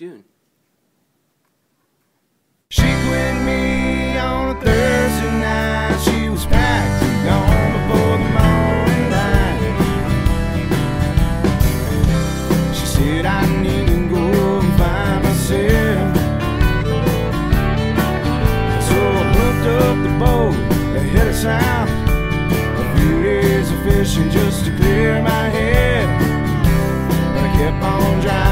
you doing? She quit me on a Thursday night. She was packed and gone before the morning light. She said I need to go and find myself. So I hooked up the boat and headed south. A few days of fishing just to clear my head. But I kept on driving.